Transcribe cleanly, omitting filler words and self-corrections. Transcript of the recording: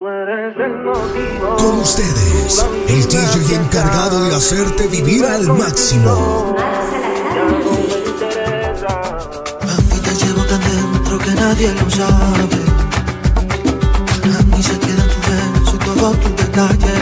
Con ustedes, el DJ encargado de hacerte vivir al máximo. Mami, te llevo tan dentro que nadie lo sabe. A mí se queda tu beso y todo tu detalle.